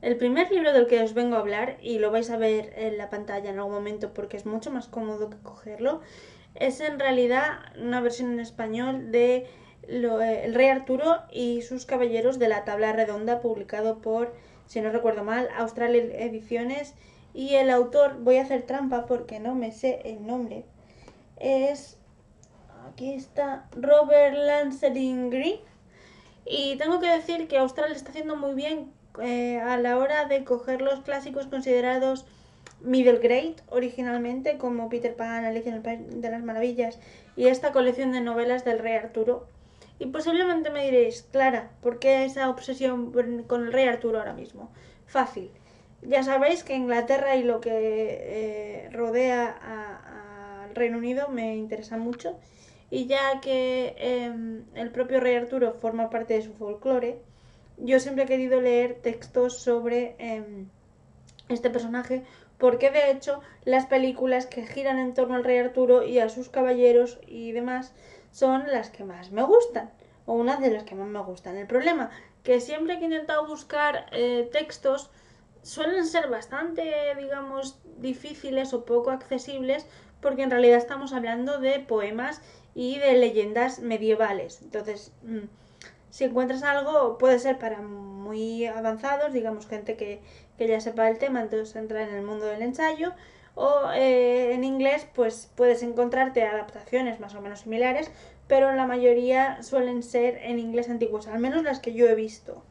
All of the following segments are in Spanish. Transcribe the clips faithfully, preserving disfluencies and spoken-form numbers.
El primer libro del que os vengo a hablar, y lo vais a ver en la pantalla en algún momento porque es mucho más cómodo que cogerlo, es en realidad una versión en español de lo, eh, El Rey Arturo y sus caballeros de la Tabla Redonda, publicado por, si no recuerdo mal, Austral Ediciones, y el autor, voy a hacer trampa porque no me sé el nombre, es, aquí está, Roger Lancelyn Green, y tengo que decir que Austral está haciendo muy bien eh, a la hora de coger los clásicos considerados middle grade originalmente, como Peter Pan, Alicia en el País de las Maravillas y esta colección de novelas del Rey Arturo. Y posiblemente me diréis, Clara, ¿por qué esa obsesión con el Rey Arturo ahora mismo? Fácil. Ya sabéis que Inglaterra y lo que eh, rodea a, a Reino Unido me interesa mucho, y ya que eh, el propio Rey Arturo forma parte de su folclore, yo siempre he querido leer textos sobre eh, este personaje, porque de hecho las películas que giran en torno al Rey Arturo y a sus caballeros y demás son las que más me gustan, o una de las que más me gustan. El problema que siempre que he intentado buscar eh, textos suelen ser bastante, digamos, difíciles o poco accesibles, porque en realidad estamos hablando de poemas y de leyendas medievales. Entonces, mmm, si encuentras algo, puede ser para muy avanzados, digamos, gente que, que ya sepa el tema, entonces entra en el mundo del ensayo, o eh, en inglés, pues puedes encontrarte adaptaciones más o menos similares, pero la mayoría suelen ser en inglés antiguos, al menos las que yo he visto.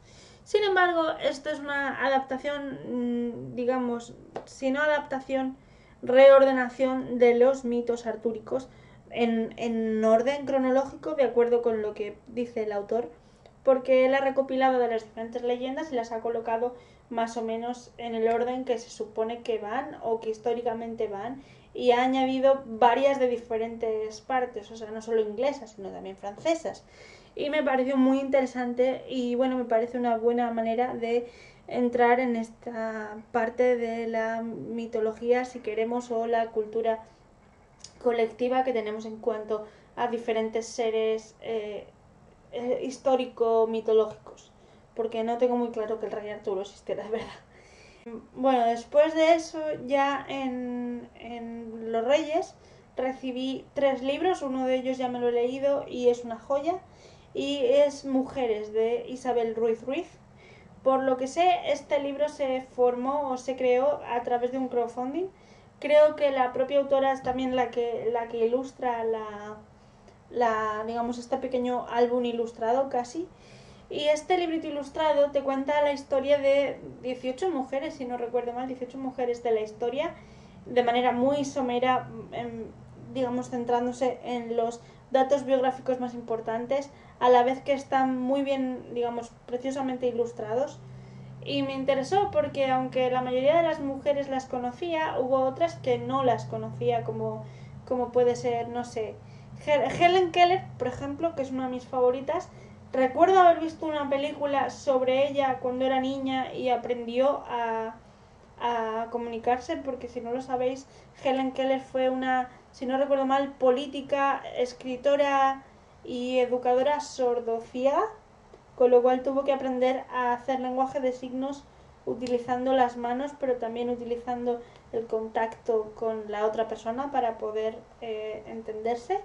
Sin embargo, esto es una adaptación, digamos, si no adaptación, reordenación de los mitos artúricos en, en orden cronológico, de acuerdo con lo que dice el autor, porque él ha recopilado de las diferentes leyendas y las ha colocado más o menos en el orden que se supone que van o que históricamente van, y ha añadido varias de diferentes partes, o sea, no solo inglesas, sino también francesas. Y me pareció muy interesante y, bueno, me parece una buena manera de entrar en esta parte de la mitología, si queremos, o la cultura colectiva que tenemos en cuanto a diferentes seres eh, histórico-mitológicos, porque no tengo muy claro que el Rey Arturo existiera, de verdad. Bueno, después de eso, ya en, en Los Reyes, recibí tres libros, uno de ellos ya me lo he leído y es una joya, y es Mujeres, de Isabel Ruiz Ruiz. Por lo que sé, este libro se formó o se creó a través de un crowdfunding. Creo que la propia autora es también la que, la que ilustra la, la, digamos, este pequeño álbum ilustrado casi. Y este librito ilustrado te cuenta la historia de dieciocho mujeres, si no recuerdo mal, dieciocho mujeres de la historia, de manera muy somera, en, digamos, centrándose en los datos biográficos más importantes, a la vez que están muy bien, digamos, preciosamente ilustrados. Y me interesó porque, aunque la mayoría de las mujeres las conocía, hubo otras que no las conocía, como, como puede ser, no sé, Helen Keller, por ejemplo, que es una de mis favoritas. Recuerdo haber visto una película sobre ella cuando era niña y aprendió a, a comunicarse, porque si no lo sabéis, Helen Keller fue una, si no recuerdo mal, política, escritora y educadora sordociega, con lo cual tuvo que aprender a hacer lenguaje de signos utilizando las manos, pero también utilizando el contacto con la otra persona para poder eh, entenderse.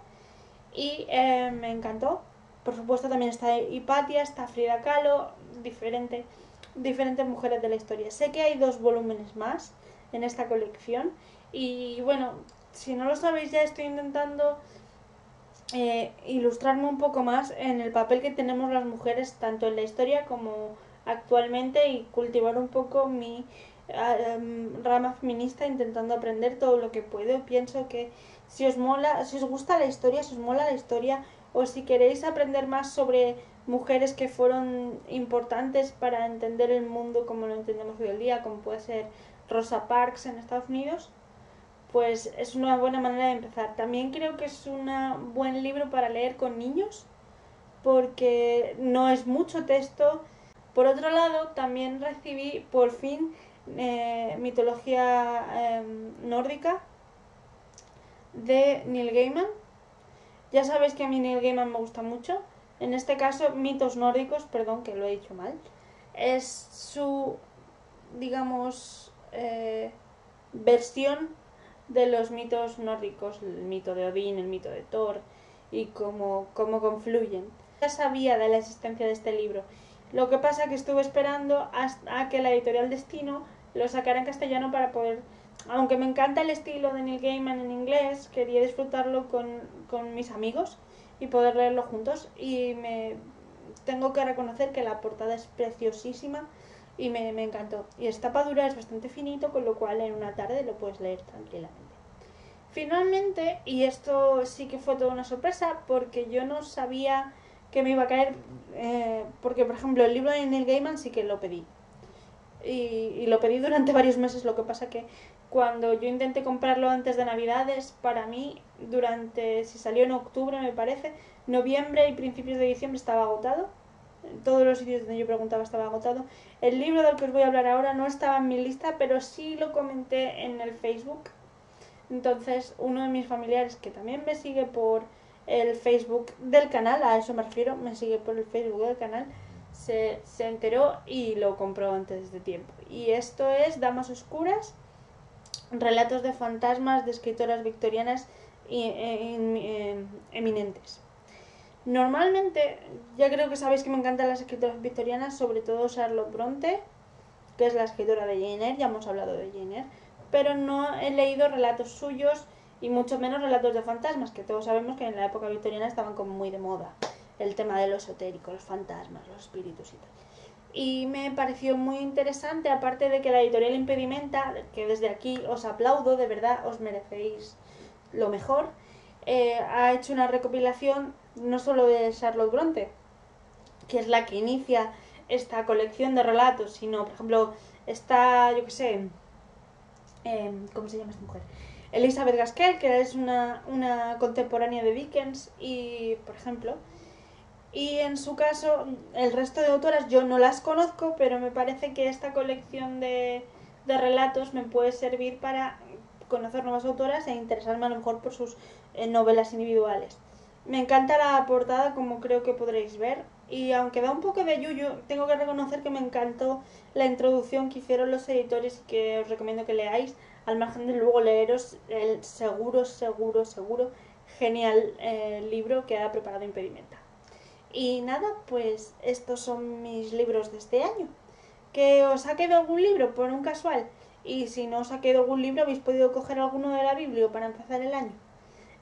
Y eh, me encantó. Por supuesto también está Hipatia, está Frida Kahlo, diferente, diferentes mujeres de la historia. Sé que hay dos volúmenes más en esta colección y, bueno, si no lo sabéis ya, estoy intentando eh, ilustrarme un poco más en el papel que tenemos las mujeres tanto en la historia como actualmente, y cultivar un poco mi um, rama feminista, intentando aprender todo lo que puedo. Pienso que si os mola, si os gusta la historia, si os mola la historia, o si queréis aprender más sobre mujeres que fueron importantes para entender el mundo como lo entendemos hoy en día, como puede ser Rosa Parks en Estados Unidos, pues es una buena manera de empezar. También creo que es un buen libro para leer con niños, porque no es mucho texto. Por otro lado, también recibí, por fin, eh, mitología eh, nórdica de Neil Gaiman. Ya sabéis que a mí Neil Gaiman me gusta mucho. En este caso, mitos nórdicos, perdón que lo he dicho mal. es su, digamos, eh, versión de los mitos nórdicos, el mito de Odín, el mito de Thor, y cómo, cómo confluyen. Ya sabía de la existencia de este libro, lo que pasa que estuve esperando hasta a que la editorial Destino lo sacara en castellano para poder, aunque me encanta el estilo de Neil Gaiman en inglés, quería disfrutarlo con, con mis amigos y poder leerlo juntos, y me tengo que reconocer que la portada es preciosísima y me, me encantó, y esta tapa dura es bastante finito, con lo cual en una tarde lo puedes leer tranquilamente. Finalmente, y esto sí que fue toda una sorpresa, porque yo no sabía que me iba a caer, eh, porque por ejemplo el libro de Neil Gaiman sí que lo pedí, y, y lo pedí durante varios meses, lo que pasa que cuando yo intenté comprarlo antes de Navidades, para mí, durante, si salió en octubre me parece, noviembre y principios de diciembre estaba agotado. En todos los sitios donde yo preguntaba estaba agotado. El libro del que os voy a hablar ahora no estaba en mi lista, pero sí lo comenté en el Facebook. Entonces, uno de mis familiares, que también me sigue por el Facebook del canal, a eso me refiero, me sigue por el Facebook del canal, se, se enteró y lo compró antes de tiempo. Y esto es Damas Oscuras, relatos de fantasmas de escritoras victorianas y, en, en, en, eminentes. Normalmente, ya creo que sabéis que me encantan las escritoras victorianas, sobre todo Charlotte Bronte, que es la escritora de Jane Eyre, ya hemos hablado de Jane Eyre, pero no he leído relatos suyos y mucho menos relatos de fantasmas, que todos sabemos que en la época victoriana estaban como muy de moda, el tema de lo esotérico, los fantasmas, los espíritus y tal. Y me pareció muy interesante, aparte de que la editorial Impedimenta, que desde aquí os aplaudo, de verdad, os merecéis lo mejor, eh, ha hecho una recopilación no solo de Charlotte Bronte, que es la que inicia esta colección de relatos, sino, por ejemplo, está, yo qué sé, eh, ¿cómo se llama esta mujer? Elizabeth Gaskell, que es una, una contemporánea de Dickens, y, por ejemplo, y en su caso, el resto de autoras yo no las conozco, pero me parece que esta colección de, de relatos me puede servir para conocer nuevas autoras e interesarme a lo mejor por sus eh, novelas individuales. Me encanta la portada, como creo que podréis ver, y aunque da un poco de yuyu, tengo que reconocer que me encantó la introducción que hicieron los editores y que os recomiendo que leáis, al margen de luego leeros el seguro, seguro, seguro genial eh, libro que ha preparado Impedimenta. Y nada, pues estos son mis libros de este año. ¿Que os ha quedado algún libro por un casual? Y si no os ha quedado algún libro, ¿habéis podido coger alguno de la Biblia para empezar el año?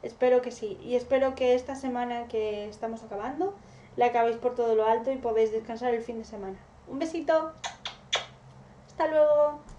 Espero que sí, y espero que esta semana que estamos acabando la acabéis por todo lo alto y podéis descansar el fin de semana. Un besito. Hasta luego.